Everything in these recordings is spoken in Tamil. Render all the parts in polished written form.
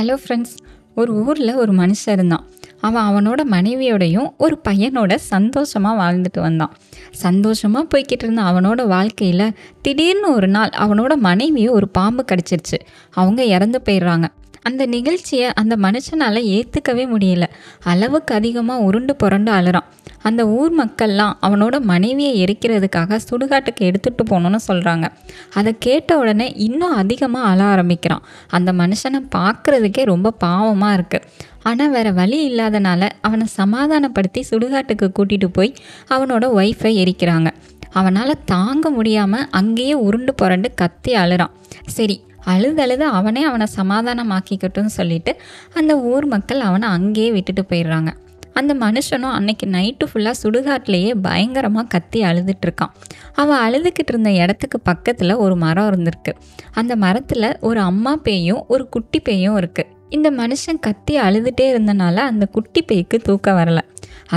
ஹலோ ஃப்ரெண்ட்ஸ், ஒரு ஊரில் ஒரு மனுஷன் இருந்தான். அவனோட மனைவியோடையும் ஒரு பையனோட சந்தோஷமாக வாழ்ந்துட்டு வந்தான். சந்தோஷமாக போய்கிட்டு இருந்த அவனோட வாழ்க்கையில் திடீர்னு ஒரு நாள் அவனோட மனைவியை ஒரு பாம்பு கடிச்சிருச்சு. அவங்க இறந்து போயிடுறாங்க. அந்த நிகழ்ச்சியை அந்த மனுஷனால் ஏற்றுக்கவே முடியல. அளவுக்கு அதிகமாக உருண்டு புரண்டு அழுறான். அந்த ஊர் மக்கள்லாம் அவனோட மனைவியை எரிக்கிறதுக்காக சுடுகாட்டுக்கு எடுத்துகிட்டு போகணுன்னு சொல்கிறாங்க. அதை கேட்ட உடனே இன்னும் அதிகமாக அழ ஆரம்பிக்கிறான். அந்த மனுஷனை பார்க்குறதுக்கே ரொம்ப பாவமாக இருக்குது. ஆனால் வேறு வழி இல்லாதனால அவனை சமாதானப்படுத்தி சுடுகாட்டுக்கு கூட்டிகிட்டு போய் அவனோட ஒய்ஃபை எரிக்கிறாங்க. அவனால் தாங்க முடியாமல் அங்கேயே உருண்டு புரண்டு கத்தி அழுறான். சரி, அழுதழுது அவனை சமாதானமாக்கிக்கட்டும்னு சொல்லிட்டு அந்த ஊர் மக்கள் அவனை அங்கேயே விட்டுட்டு போயிடுறாங்க. அந்த மனுஷனும் அன்னைக்கு நைட்டு ஃபுல்லாக சுடுகாட்டிலேயே பயங்கரமாக கத்தி அழுதுட்டுருக்கான். அவன் அழுதுகிட்டு இருந்த இடத்துக்கு பக்கத்தில் ஒரு மரம் இருந்திருக்கு. அந்த மரத்தில் ஒரு அம்மா பேயும் ஒரு குட்டி பேயும் இருக்குது. இந்த மனுஷன் கத்தி அழுதுகிட்டே இருந்தனால அந்த குட்டி பேய்க்கு தூக்கம் வரலை.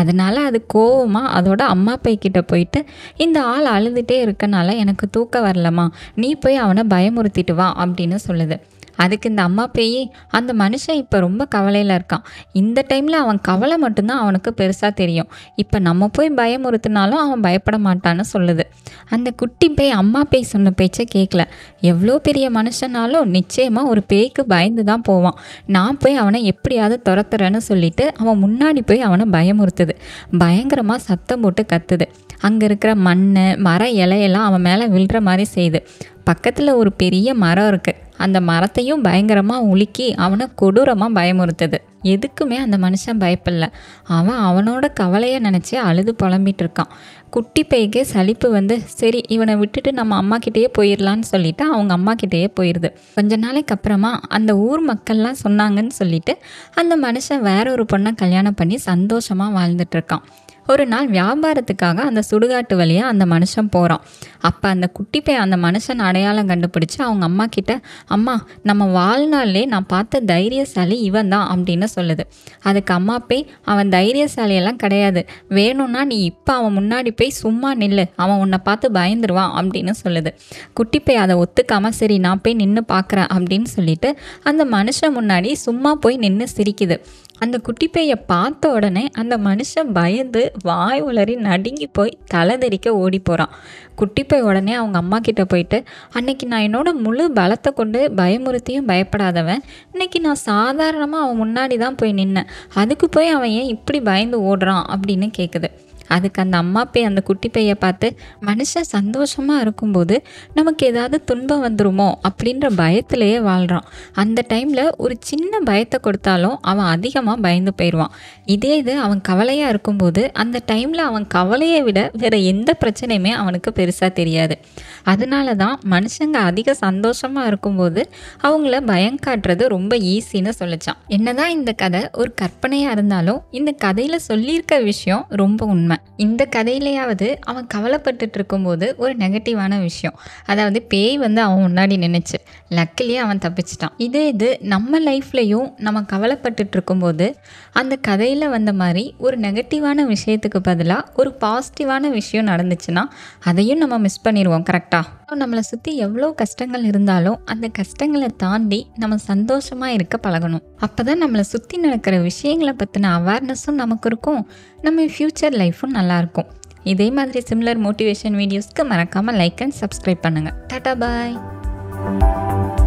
அதனால் அது கோவமாக அதோட அம்மா பேய்கிட்ட போயிட்டு, இந்த ஆள் அழுதுகிட்டே இருக்கனால எனக்கு தூக்கம் வரலம்மா, நீ போய் அவனை பயமுறுத்திட்டு வா அப்படின்னு சொல்லுது. அதுக்கு இந்த அம்மா பேய், அந்த மனுஷன் இப்போ ரொம்ப கவலையில் இருக்கான், இந்த டைமில் அவன் கவலை மட்டும்தான் அவனுக்கு பெருசாக தெரியும், இப்போ நம்ம போய் பயமுறுத்தினாலும் அவன் பயப்பட மாட்டான்னு சொல்லுது. அந்த குட்டி பேய் அம்மா பேய் சொன்ன பேச்சை கேட்கல. எவ்வளோ பெரிய மனுஷனாலும் நிச்சயமாக ஒரு பேய்க்கு பயந்து தான் போவான், நான் போய் அவனை எப்படியாவது துரத்துறேன்னு சொல்லிட்டு அவன் முன்னாடி போய் அவனை பயமுறுத்துது. பயங்கரமாக சத்தம் போட்டு கத்துது. அங்கே இருக்கிற மண் மர இலையெல்லாம் அவன் மேலே விழுற மாதிரி செய்யுது. பக்கத்தில் ஒரு பெரிய மரம் இருக்குது. அந்த மரத்தையும் பயங்கரமாக உலுக்கி அவனை கொடூரமாக பயமுறுத்துது. எதுக்குமே அந்த மனுஷன் பயப்படல. அவனோட கவலையை நினச்சி அழுது புலம்பிகிட்டு இருக்கான். குட்டி பேய்க்கே சலிப்பு வந்து, சரி இவனை விட்டுட்டு நம்ம அம்மாக்கிட்டேயே போயிடலான்னு சொல்லிவிட்டு அவங்க அம்மாக்கிட்டேயே போயிடுது. கொஞ்ச நாளைக்கு அப்புறமா அந்த ஊர் மக்கள்லாம் சொன்னாங்கன்னு சொல்லிட்டு அந்த மனுஷன் வேற ஒரு பொண்ணை கல்யாணம் பண்ணி சந்தோஷமாக வாழ்ந்துட்டுருக்கான். ஒரு நாள் வியாபாரத்துக்காக அந்த சுடுகாட்டு வழியாக அந்த மனுஷன் போகிறான். அப்போ அந்த குட்டி பேய் அந்த மனுஷன் அடையாளம் கண்டுபிடிச்சி அவங்க அம்மா கிட்ட, அம்மா நம்ம வாழ்நாள்லே நான் பார்த்த தைரியசாலி இவன் தான் அப்படின்னு சொல்லுது. அதுக்கு அம்மா பேய், அவன் தைரியசாலியெல்லாம் கிடையாது, வேணும்னா நீ இப்போ அவன் முன்னாடி போய் சும்மா நில்லு, அவன் உன்னை பார்த்து பயந்துருவான் அப்படின்னு சொல்லுது. குட்டி பேய் அதை ஒத்துக்காமல், சரி நான் போய் நின்று பார்க்குறேன் அப்படின்னு சொல்லிட்டு அந்த மனுஷன் முன்னாடி சும்மா போய் நின்று சிரிக்குது. அந்த குட்டி பேயை பார்த்த உடனே அந்த மனுஷன் பயந்து வாய் உளறி நடுங்கி போய் தலைதெறிக்க ஓடி போகிறான். குட்டி பேய் உடனே அவங்க அம்மா கிட்ட போயிட்டு, அன்னைக்கு நான் என்னோட முழு பலத்தை கொண்டு பயமுறுத்தியும் பயப்படாதவன், இன்னைக்கு நான் சாதாரணமாக அவன் முன்னாடி தான் போய் நின்னேன், அதுக்கு போய் அவன் ஏன் இப்படி பயந்து ஓடுறான் அப்படின்னு கேட்குது. அதுக்கு அந்த அம்மா பேய் அந்த குட்டி பேயை பார்த்து, மனுஷன் சந்தோஷமாக இருக்கும்போது நமக்கு ஏதாவது துன்பம் வந்துடுமோ அப்படின்ற பயத்திலேயே வாழ்கிறான், அந்த டைமில் ஒரு சின்ன பயத்தை கொடுத்தாலும் அவன் அதிகமாக பயந்து போயிடுவான், இதே இது அவன் கவலையாக இருக்கும்போது அந்த டைமில் அவன் கவலையை விட வேறு எந்த பிரச்சனையுமே அவனுக்கு பெருசாக தெரியாது, அதனால தான் மனுஷங்க அதிக சந்தோஷமாக இருக்கும்போது அவங்கள பயம் காட்டுறது ரொம்ப ஈஸின்னு சொல்லிச்சான். என்னதான் இந்த கதை ஒரு கற்பனையாக இருந்தாலும் இந்த கதையில் சொல்லியிருக்க விஷயம் ரொம்ப உண்மை. இந்த கதையிலையாவது அவன் கவலைப்பட்டு இருக்கும்போது ஒரு நெகட்டிவான விஷயம், அதாவது பேய் வந்து அவன் முன்னாடி நினைச்சு லக்கிலேயே அவன் தப்பிச்சிட்டான். இதே இது நம்ம லைஃப்லையும் நம்ம கவலைப்பட்டு இருக்கும்போது அந்த கதையில் வந்த மாதிரி ஒரு நெகட்டிவான விஷயத்துக்கு பதிலாக ஒரு பாசிட்டிவான விஷயம் நடந்துச்சுன்னா அதையும் நம்ம மிஸ் பண்ணிடுவோம். கரெக்டாக நம்மளை சுற்றி எவ்வளோ கஷ்டங்கள் இருந்தாலும் அந்த கஷ்டங்களை தாண்டி நம்ம சந்தோஷமாக இருக்க பழகணும். அப்போ தான் நம்மளை சுற்றி நடக்கிற விஷயங்களை பற்றின அவேர்னஸும் நமக்கு இருக்கும், நம்ம ஃப்யூச்சர் லைஃப்பும் நல்லாயிருக்கும். இதே மாதிரி சிமிலர் மோட்டிவேஷன் வீடியோஸ்க்கு மறக்காமல் லைக் அண்ட் சப்ஸ்கிரைப் பண்ணுங்கள். டாடா பாய்.